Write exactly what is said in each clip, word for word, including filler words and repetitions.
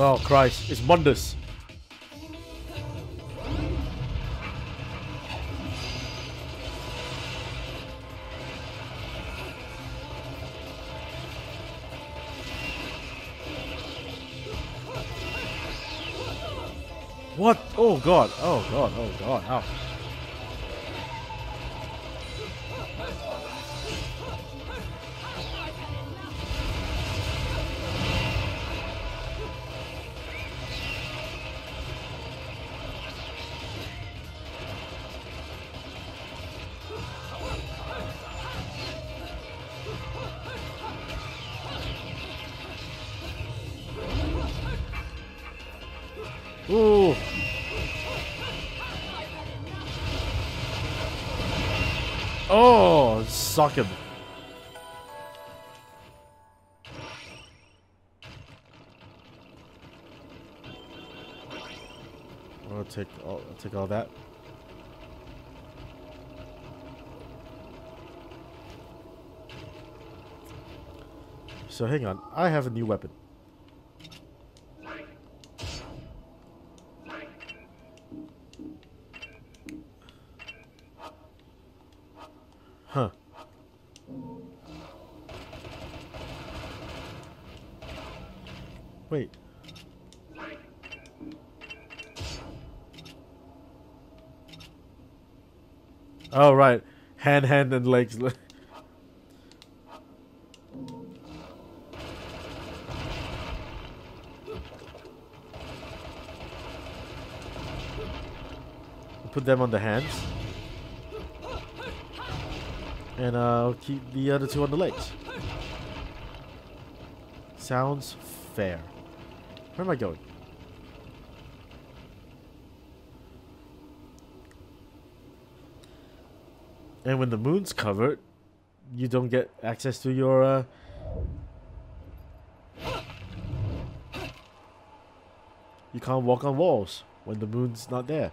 Oh Christ, it's Mundus. What? Oh god, oh god, oh god, ow. Ooh. Oh, suck him. I'll take all, I'll take all that. So hang on, I have a new weapon. Huh. Wait. Oh, right. Hand, hand, and legs. Put them on the hands. And I'll keep the other two on the legs. Sounds fair. Where am I going? And when the moon's covered, you don't get access to your... Uh... You can't walk on walls when the moon's not there.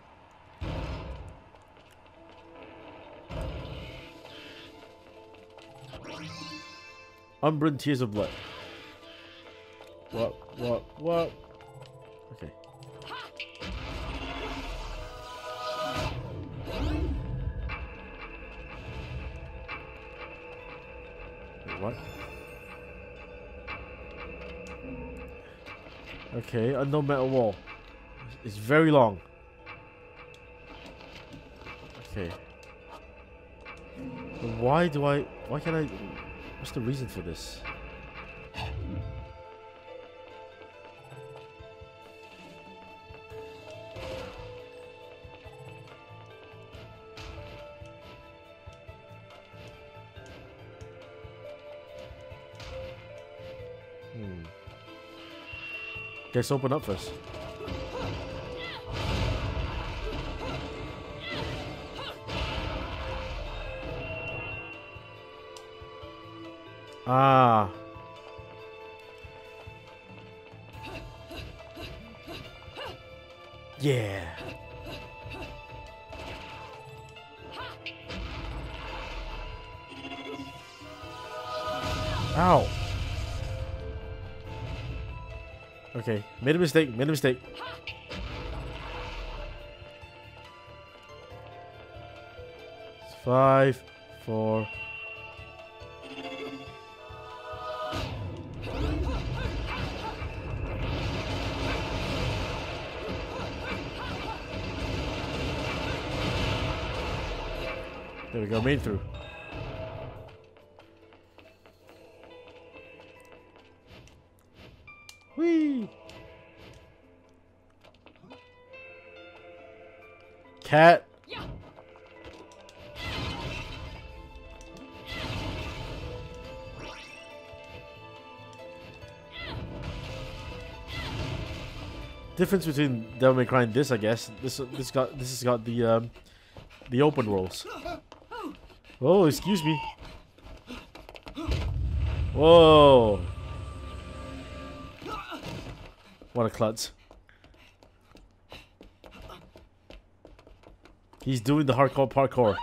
Umbran tears of blood. What? What? What? Okay. Wait, what? Okay, unknown metal wall. It's very long. Okay. But why do I? Why can't I? What's the reason for this? Hmm. Guess open up first. Ah. Yeah. Ow. Okay, made a mistake, made a mistake. Five, four. There we go, made through. Whee! Cat. Yeah. Difference between Devil May Cry and this, I guess. This this got this has got the um, the open rolls. Oh, excuse me. Whoa. What a klutz. He's doing the hardcore parkour.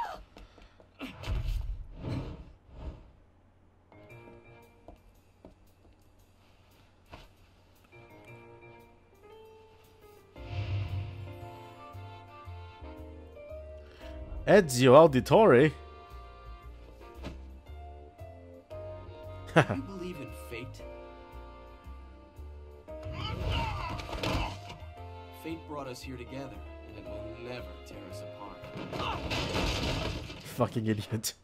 Ezio Auditore? Do you believe in fate? Fate brought us here together, and it will never tear us apart. Fucking idiot.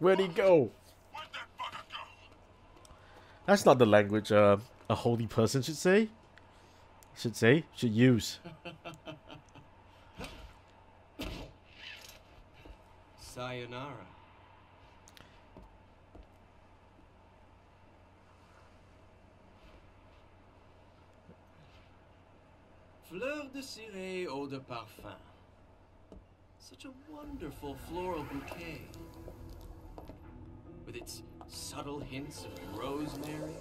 Where'd he go? Where'd that fucker go? That's not the language uh, a holy person should say. Should say. Should use. Sayonara. Fleur de ciré, eau de parfum. Such a wonderful floral bouquet. With its subtle hints of rosemary.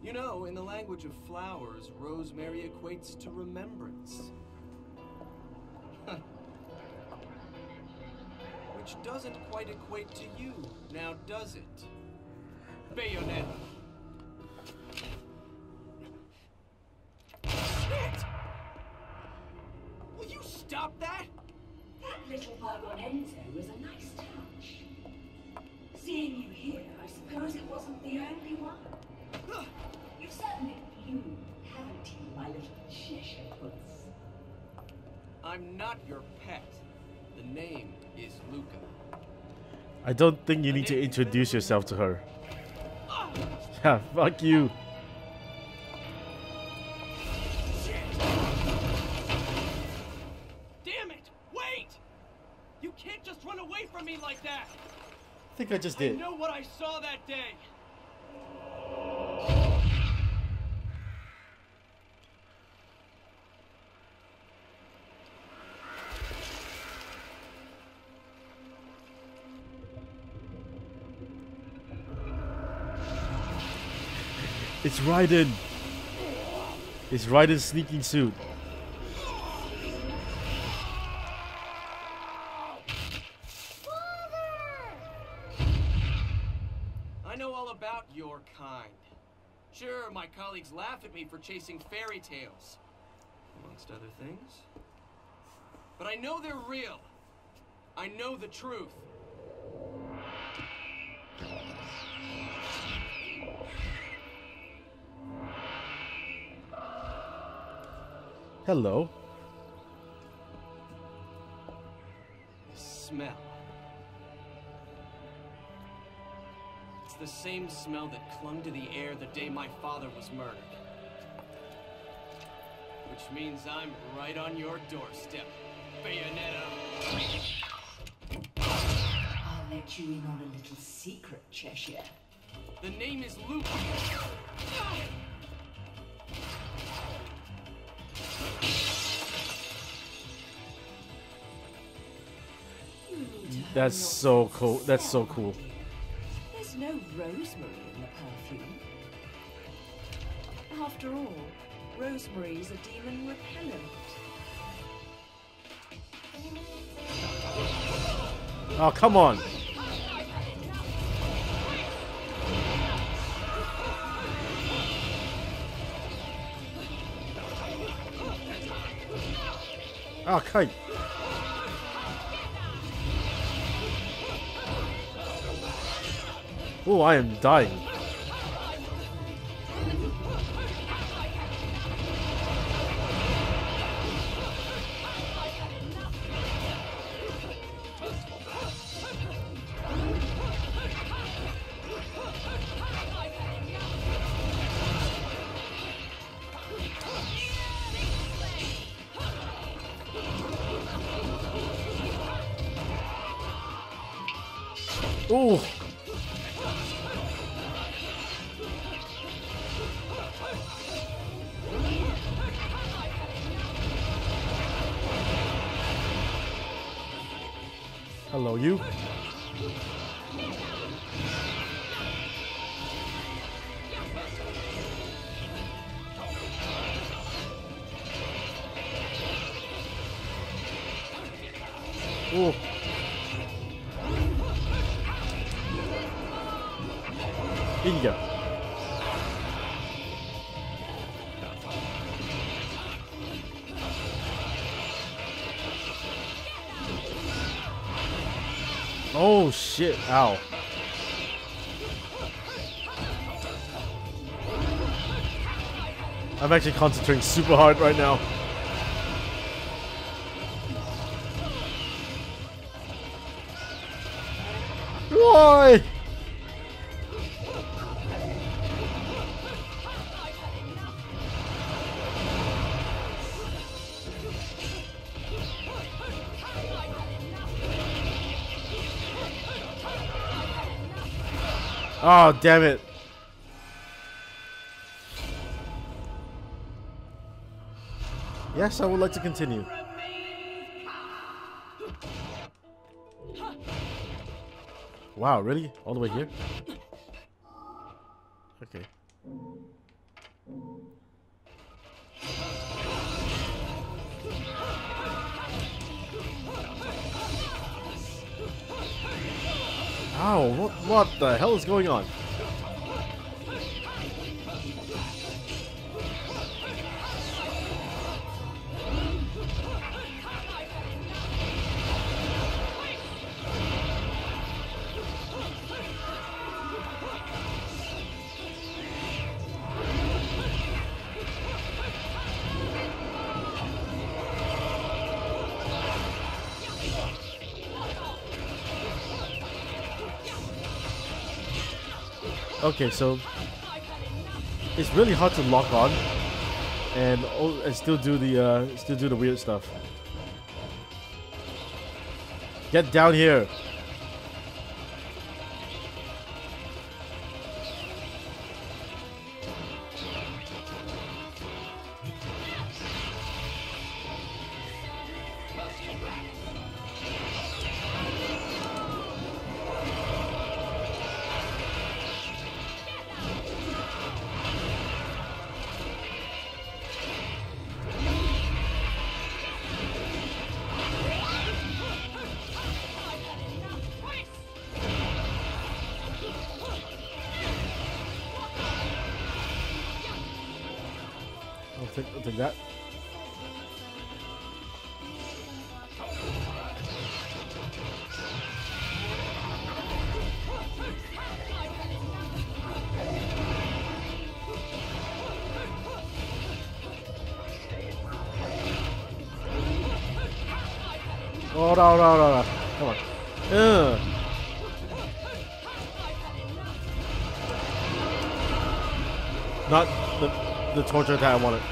You know, in the language of flowers, rosemary equates to remembrance. Which doesn't quite equate to you, now does it? Bayonetta. Shit! Will you stop that? That little Virgil was a nice touch. Seeing you here, I suppose it wasn't the only one. You've certainly bloomed, haven't you, my little Cheshire puss? I'm not your pet. The name is Luca. I don't think you need to introduce yourself to her. Yeah, fuck you. I think I just did. I know what I saw that day. It's Raiden. It's Raiden's sneaking suit. Sure, my colleagues laugh at me for chasing fairy tales, amongst other things. But I know they're real. I know the truth. Hello. The smell. The same smell that clung to the air the day my father was murdered. Which means I'm right on your doorstep, Bayonetta. I'll let you in on a little secret, Cheshire. The name is Luke. That's so cool. That's so cool. No rosemary in the perfume. After all, rosemary's a demon repellent. Oh, come on. Okay. Oh, I am dying. Oh. Hello, you. Ooh. In you go. Oh shit, ow. I'm actually concentrating super hard right now. Why? Oh, damn it. Yes, I would like to continue. Wow, really? All the way here? Okay. Ow, what, what the hell is going on? Okay, so it's really hard to lock on and, oh, and still do the uh, still do the weird stuff. Get down here. I'll take, I'll take that. Oh, no, no, no, no. Come on. Ugh. Not the, the torture that I wanted.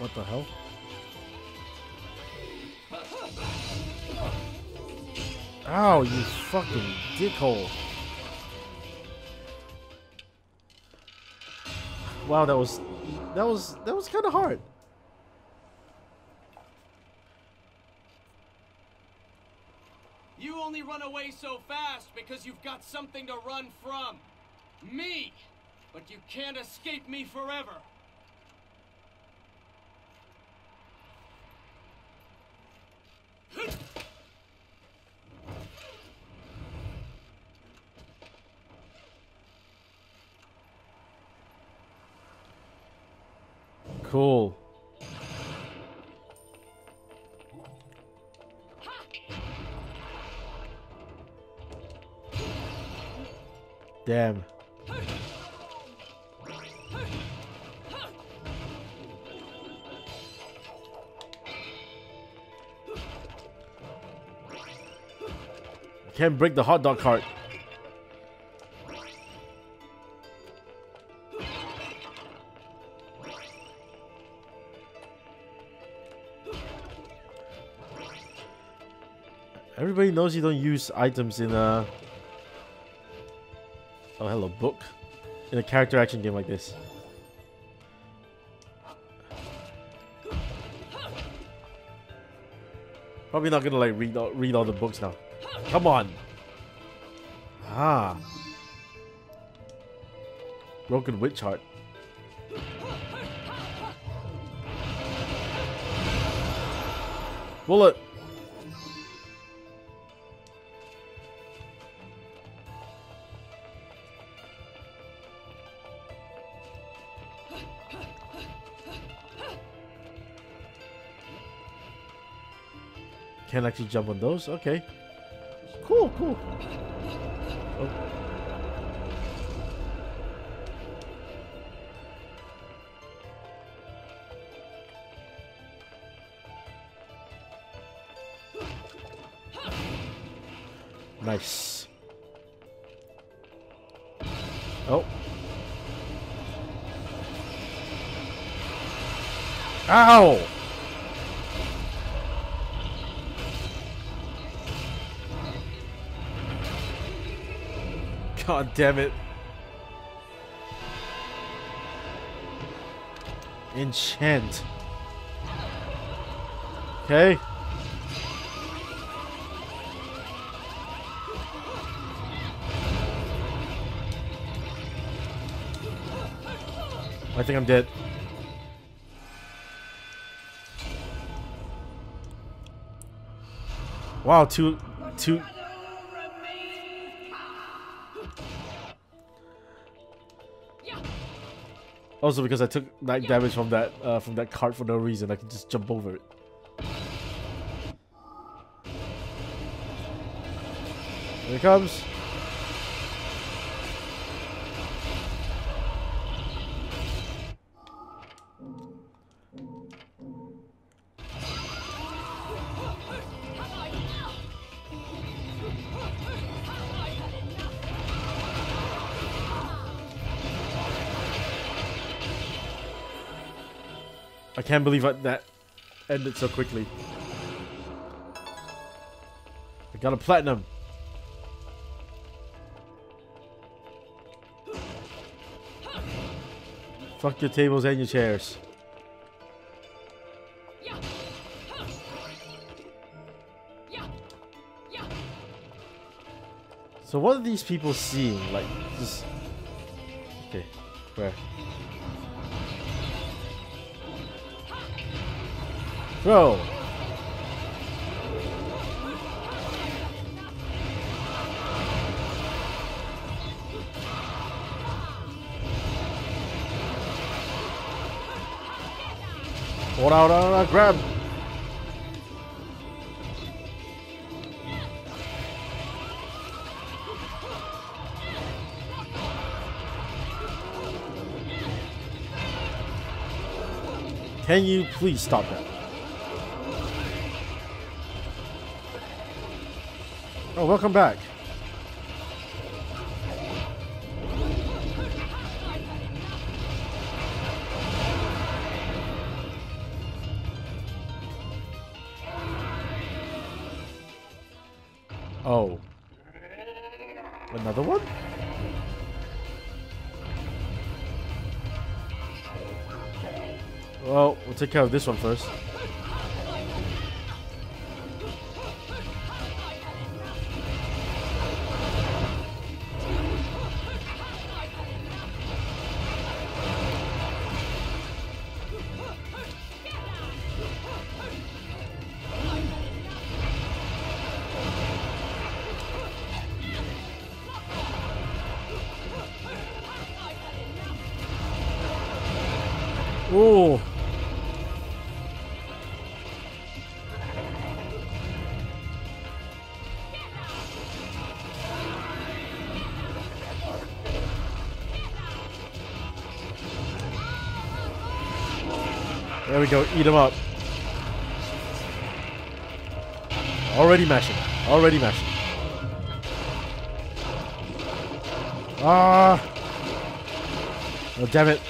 What the hell? Ow, you fucking dickhole. Wow, that was that was that was kind of hard. You only run away so fast because you've got something to run from. Me. But you can't escape me forever. Cool. Damn. Can't break the hot dog cart. Everybody knows you don't use items in uh Oh, hello, book. In a character action game like this. Probably not gonna like read all, read all the books now. Come on. Ah. Broken witch heart. Bullet. Can't actually jump on those. Okay. Cool, cool. Oh. Nice. Oh. Ow! God damn it. Enchant. Okay. I think I'm dead. Wow, two two Also, because I took nine damage from that uh, from that cart for no reason, I can just jump over it. Here it comes. I can't believe that ended so quickly. I got a platinum. Fuck your tables and your chairs. So what are these people seeing? Like, just... Okay, where? Bro. Hold on, hold on, hold on, grab. Can you please stop that? Oh, welcome back. Oh. Another one? Well, we'll take care of this one first. Oh. There we go, eat him up. Already mashing. Already mashing. Ah. Oh, damn it.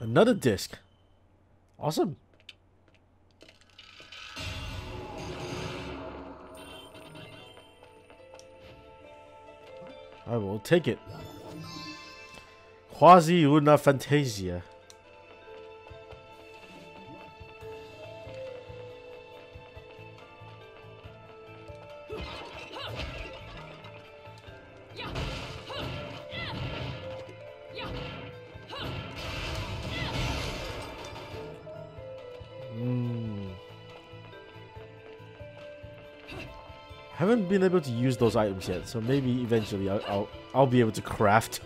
Another disc. Awesome. I will take it. Quasi una fantasia. Haven't been able to use those items yet, so maybe eventually I'll I'll, I'll be able to craft.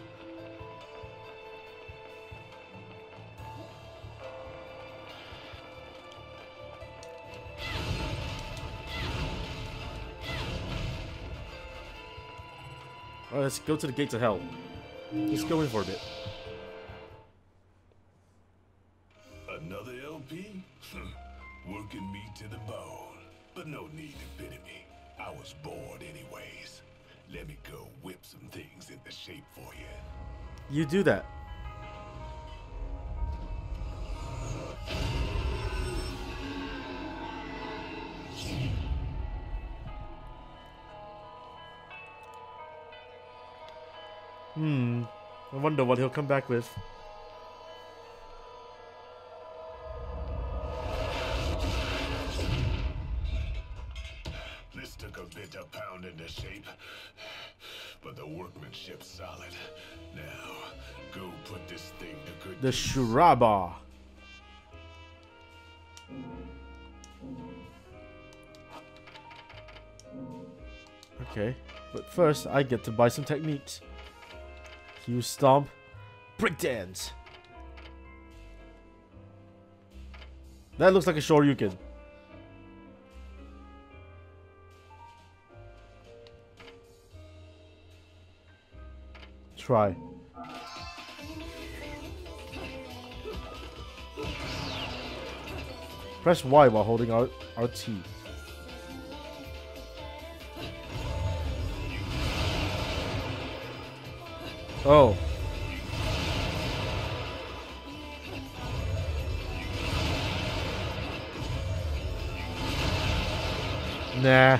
All right, let's go to the gates of hell. Just go in for a bit. Another L P? Working me to the bone, but no need to pity me. I was bored anyways. Let me go whip some things into shape for you. You do that. Hmm. I wonder what he'll come back with. The Shuraba. Okay, but first I get to buy some techniques. Heel stomp, breakdance. That looks like a Shoryuken. Try. Press Y while holding R RT. Oh. Nah.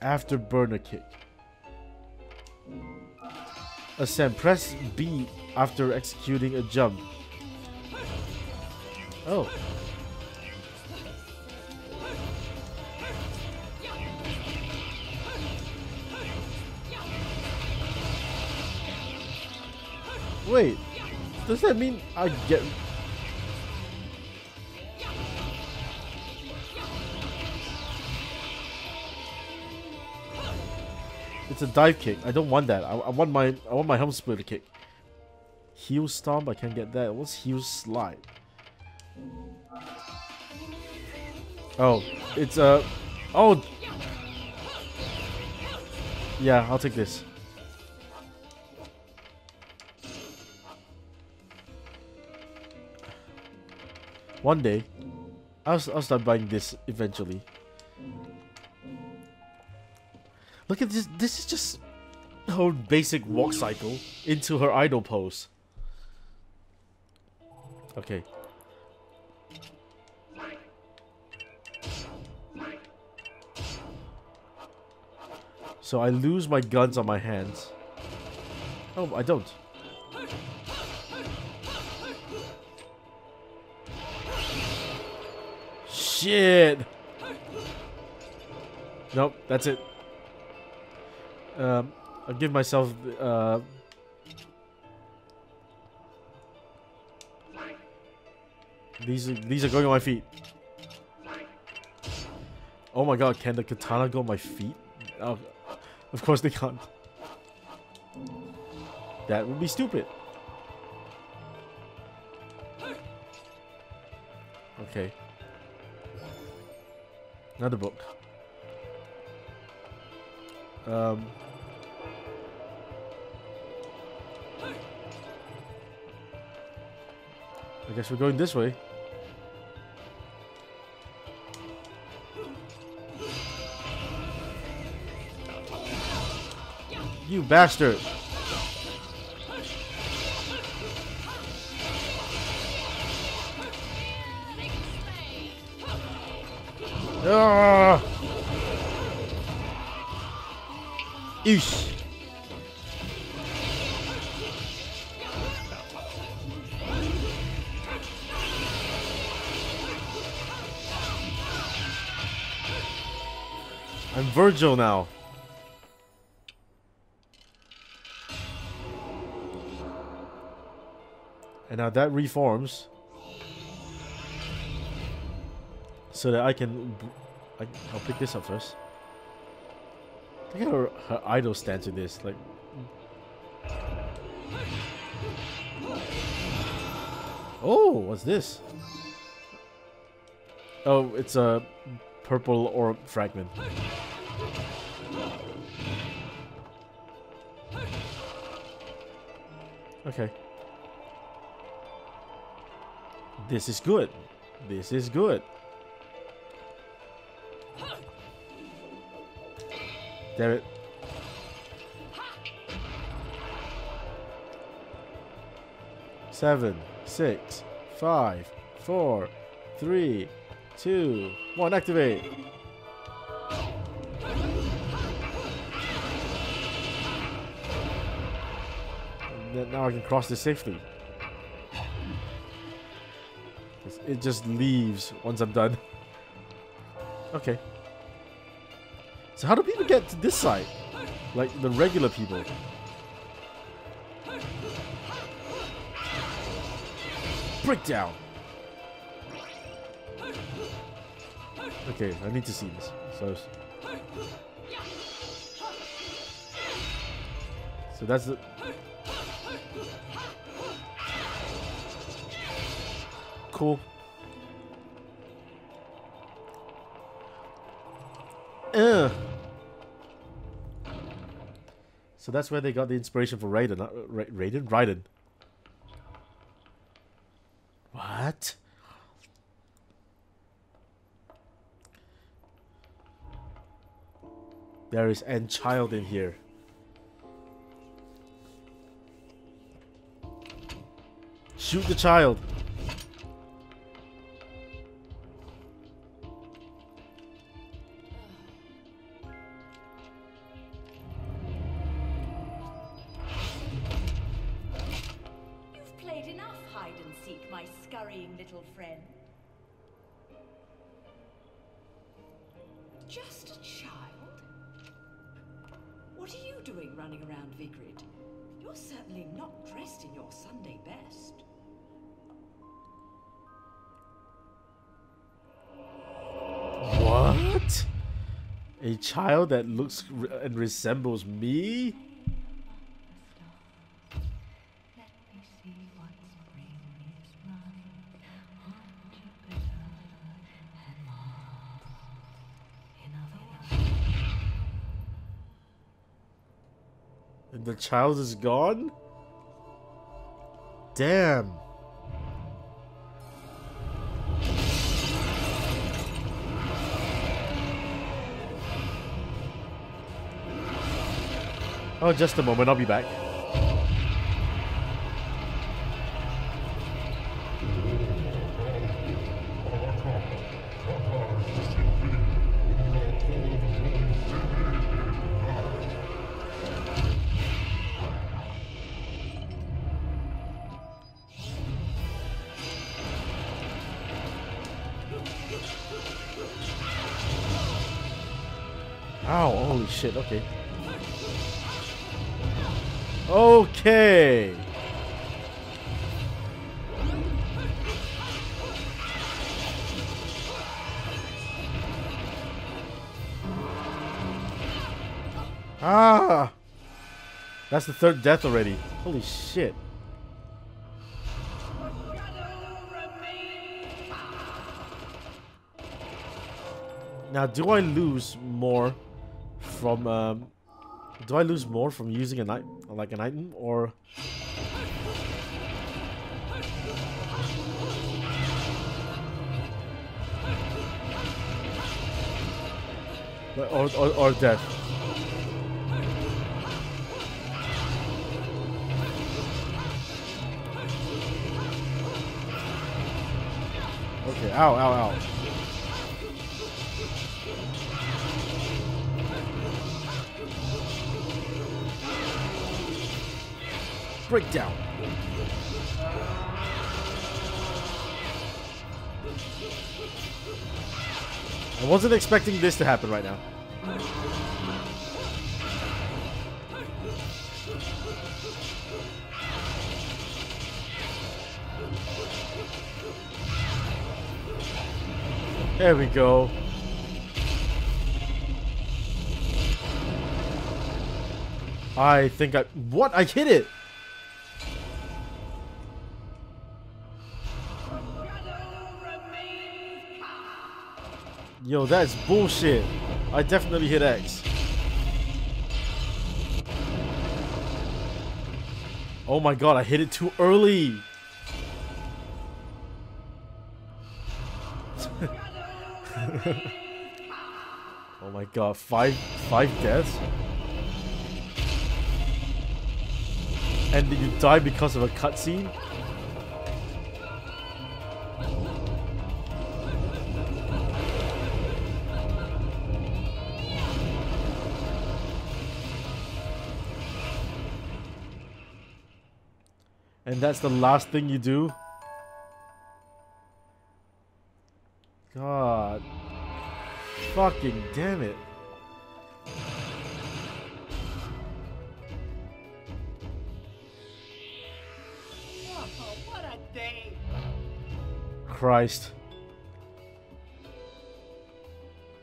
After burner kick. Ascend. Press B after executing a jump. Oh. Wait, does that mean I get... It's a dive kick. I don't want that. I, I want my I want my helm splitter kick. Heel stomp. I can't get that. What's heel slide? Oh, it's a... Uh, oh! Yeah, I'll take this. One day, I'll, I'll start buying this eventually. Look at this. This is just her basic walk cycle into her idol pose. Okay. So I lose my guns on my hands. Oh, I don't. Shit! Nope, that's it. Um, I'll give myself... Uh, these, are, these are going on my feet. Oh my god, can the katana go on my feet? Oh. Of course they can't. That would be stupid. Okay. Another book. Um. I guess we're going this way. You bastard! Ah! Eesh. I'm Virgil now. And now that reforms so that I can... I, I'll pick this up first. Look at her, her idol stance in this. Like, oh, what's this? Oh, it's a purple orb fragment. Okay. This is good. This is good. Damn it. Seven, six, five, four, three, two, one, activate. And then now I can cross this safely. It just leaves once I'm done. Okay. So how do people get to this side? Like the regular people. Breakdown. Okay, I need to see this. So, so that's the... Cool. Uh. So that's where they got the inspiration for Raiden. Uh, Ra Raiden? Raiden. What? There is an child in here. Shoot the child. A child that looks re and resembles me? And the child is gone? Damn. Oh, just a moment, I'll be back. Ow, holy shit, okay. Okay. Ah. That's the third death already. Holy shit. Now, do I lose more from um Do I lose more from using an item, like an item, or? Or, or, or death? Okay, ow, ow, ow. breakdown. I wasn't expecting this to happen right now. There we go. I think I... What? I hit it! Yo, that's bullshit. I definitely hit X. Oh my god, I hit it too early! Oh my god, five five deaths? And you die because of a cutscene? And that's the last thing you do? God. Fucking damn it. Oh, what a day. Christ.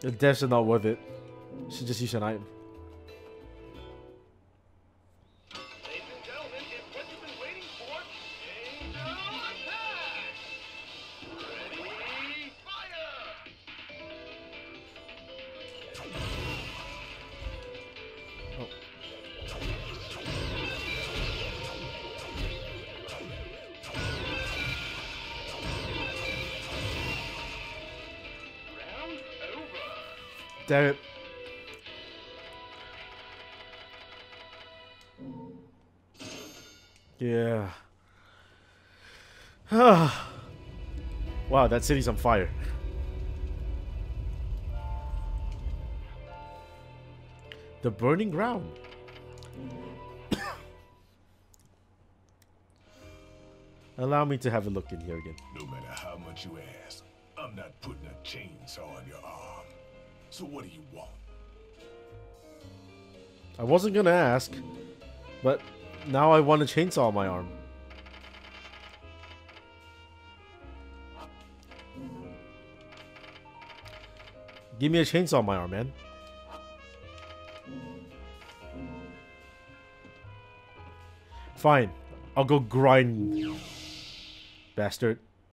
The deaths are not worth it. Should just use an item. Damn it. Yeah. Wow, that city's on fire. The burning ground. Allow me to have a look in here again. No matter how much you ask, I'm not putting a chainsaw on your arm. So what do you want? I wasn't gonna ask, but now I want a chainsaw on my arm. Give me a chainsaw on my arm, man. Fine, I'll go grind, bastard.